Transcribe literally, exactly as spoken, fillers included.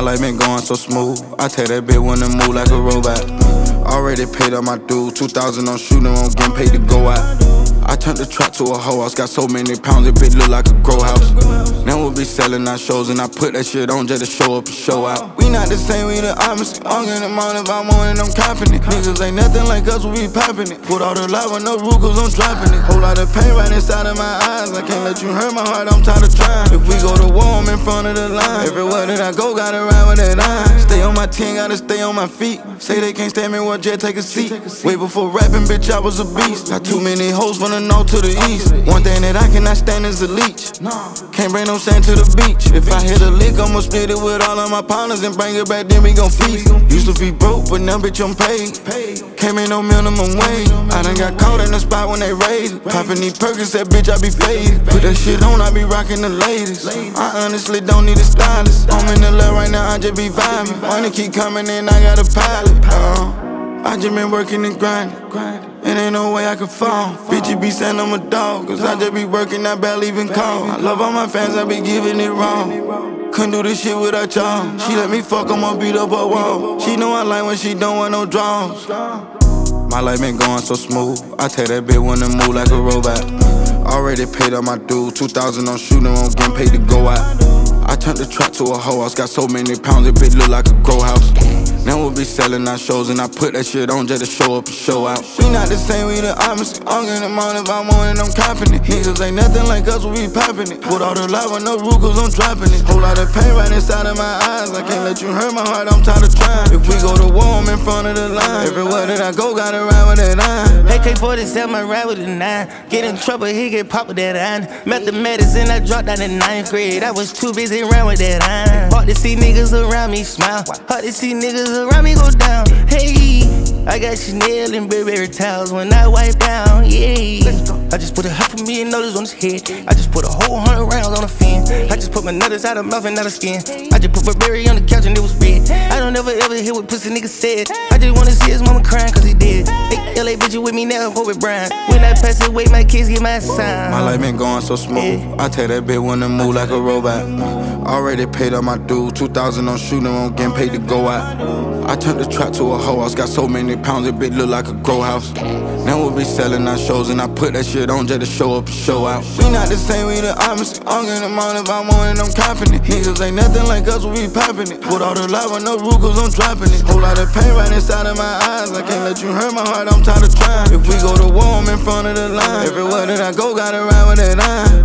My life been going so smooth. I take that bitch when it move like a robot. Already paid up my dues, two thousand on shooting, I'm getting paid to go out. I turned the trap to a hoe house, got so many pounds, it bitch look like a grow house. Now we'll be selling our shows, and I put that shit on just to show up and show out. We not the same, we the opposite. I'm getting them all if I'm on and I'm copping it. Niggas ain't nothing like us, we be popping it. Put all the light with no ruggles, I'm dropping it. Whole lot of pain right inside of my eyes. I can't let you hurt my heart, I'm tired of trying. If we go to war, I'm in front of the line. Everywhere that I go, gotta ride with that eye. Stay on my team, gotta stay on my feet. Say they can't stand me, well, just take a seat. Way before rapping, bitch, I was a beast. Got too many hoes from the north to the east. One thing that I cannot stand is a leech. Can't bring no sand to the beach. If I hit a lick, I'ma split it with all of my partners and bring it back, then we gon' feast. Used to be broke, but now bitch I'm paid. Came in no minimum wage. I done got caught in the spot when they raided. Poppin' these Perkins, that bitch I be faded. Put that shit on, I be rockin' the latest. I honestly don't need a stylist. I'm in the love right now, I just be vibin'. Money keep comin' in, I got a pilot. uh, I just been workin' and grindin'. It ain't no way I could fall. Bitch, you be saying I'm a dog, cause I just be working, I barely even call. I love all my fans, I be giving it wrong. Couldn't do this shit without y'all. She let me fuck, I'ma beat up her wall. She know I like when she don't want no draws. My life been going so smooth. I take that bitch when it move like a robot. Already paid up my dues, two thousand on shooting, I'm getting paid to go out. I turned the trap to a hoe house, got so many pounds, it bitch look like a grow house. Now we'll be selling our shows, and I put that shit on just to show up and show out. We not the same, we the opposite. I'm getting them all if I'm on and I'm copping it. Niggas ain't nothing like us, we be popping it. Put all the light with no ruggles, I'm dropping it. Whole lot of pain right inside of my eyes. I can't let you hurt my heart, I'm tired of trying. If we go to war, I'm in front of the line. Everywhere that I go, gotta ride with that iron. A K forty-seven, I ride with a nine. Get in trouble, he get popped with that iron. Mathematics, and I dropped out in ninth grade. I was too busy around with that iron. Hard to see niggas around me smile. Hard to see niggas around me go down. Hey, I got Chanel and Burberry towels when I wipe down. Yeah, I just put a half a million dollars on his head. I just put a whole hundred rounds on a fin. I just put my nutters out of mouth and out of skin. I just put Burberry on the couch and it was red. I don't ever ever hear what pussy niggas said. I just wanna see his mama crying cause he did. L A bitch with me now, Kobe Bryant. When I pass away, my kids get my sign. My life been going so smooth. I take that bitch when it move like a robot. Already paid up my dues, two thousand on shooting, I'm getting paid to go out. I turned the trap to a hoe house, got so many pounds, it bitch look like a grow house. Now we'll be selling our shows, and I put that shit on just to show up and show out. We not the same, we the opposite. I'm getting them all if I'm on and I'm copping it. Niggas ain't nothing like us, we be popping it. Put all the light with no ruggles, I'm dropping it. Whole lot of pain right inside of my eyes. I can't let you hurt my heart, I'm tired of trying. If we go to war, I'm in front of the line. Everywhere that I go, gotta ride with that iron.